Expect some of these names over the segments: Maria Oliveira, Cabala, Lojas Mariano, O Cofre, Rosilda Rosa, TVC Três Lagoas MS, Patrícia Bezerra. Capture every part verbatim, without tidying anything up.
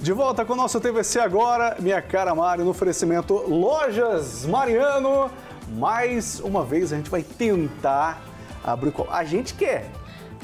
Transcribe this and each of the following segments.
De volta com o nosso T V C Agora, minha cara Mário, no oferecimento Lojas Mariano. Mais uma vez a gente vai tentar abrir o colo. A gente quer.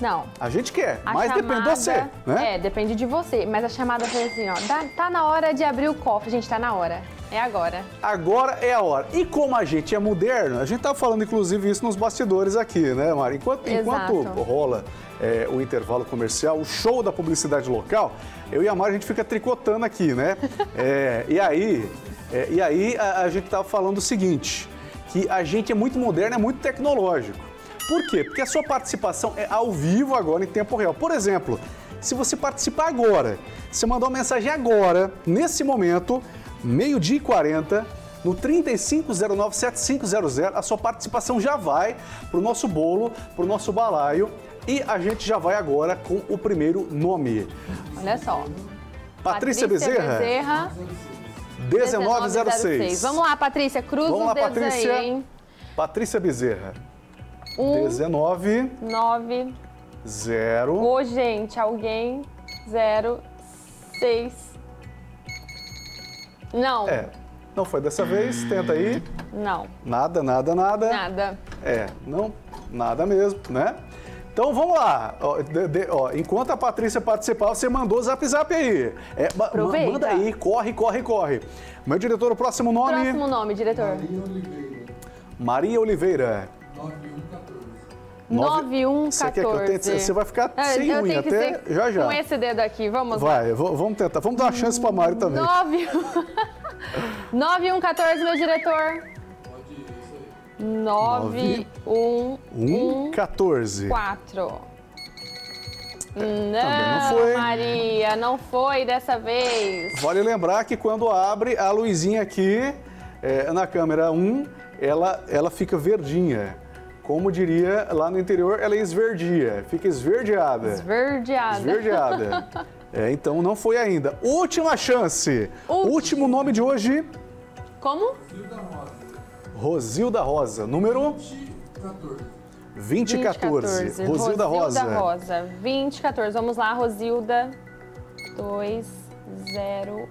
Não. A gente quer, a mas chamada, depende de você, né? É, depende de você. Mas a chamada foi assim, ó, tá, tá na hora de abrir o cofre. Gente, tá na hora. É agora. Agora é a hora. E como a gente é moderno, a gente tá falando, inclusive, isso nos bastidores aqui, né, Mari? Enquanto, enquanto rola... É, o intervalo comercial, o show da publicidade local, eu e a Mari, a gente fica tricotando aqui, né? É, e aí, é, e aí a, a gente estava falando o seguinte, que a gente é muito moderno, é muito tecnológico. Por quê? Porque a sua participação é ao vivo agora, em tempo real. Por exemplo, se você participar agora, você mandou uma mensagem agora, nesse momento, meio-dia e quarenta, no trinta e cinco zero nove, setenta e cinco zero zero, a sua participação já vai para o nosso bolo, para o nosso balaio. E a gente já vai agora com o primeiro nome. Olha só. Patrícia, Patrícia Bezerra. Bezerra. dezenove zero seis. Vamos lá, Patrícia. Cruza Vamos lá, os dedos Patrícia. Aí, hein? Patrícia Bezerra. um, nove, zero. Ô, gente, alguém. zero, seis. Não. É. Não foi dessa vez. Tenta aí. Não. Nada, nada, nada. Nada. É, não. Nada mesmo, né? Então, vamos lá. Ó, de, de, ó, enquanto a Patrícia participar, você mandou o zap zap aí. É, ma manda aí, corre, corre, corre. Meu diretor, o próximo nome? Próximo nome, diretor. Maria Oliveira. Maria Oliveira. nove um um quatro. Você quer que eu tente? Você vai ficar é, sem unha até já já. Com esse dedo aqui, vamos lá. Vai, vamos tentar. Vamos dar uma chance para a Mari também. nove um um quatro, meu diretor. nove um um quatro. Não, não foi. Maria, não foi dessa vez. Vale lembrar que quando abre a luzinha aqui, é, na câmera um, ela, ela fica verdinha. Como diria lá no interior, ela é esverdia, fica esverdeada. Esverdeada. Esverdeada. É, então não foi ainda. Última chance. Último, Último nome de hoje. Como? Rosilda Rosa, número vinte e quatorze. Rosilda Rosa. Rosa, vinte e quatorze. Vamos lá, Rosilda. dois zero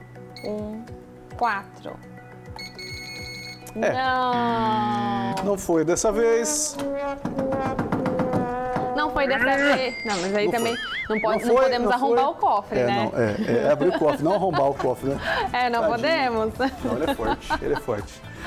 um quatro. É. Não. Não foi dessa vez. Não foi dessa vez. Não, mas aí não também não, pode, não, foi, não podemos não arrombar o cofre, é, né? Não, é, é abrir o cofre, não arrombar o cofre, né? É, não Tadinho. Podemos. Não, ele é forte, ele é forte.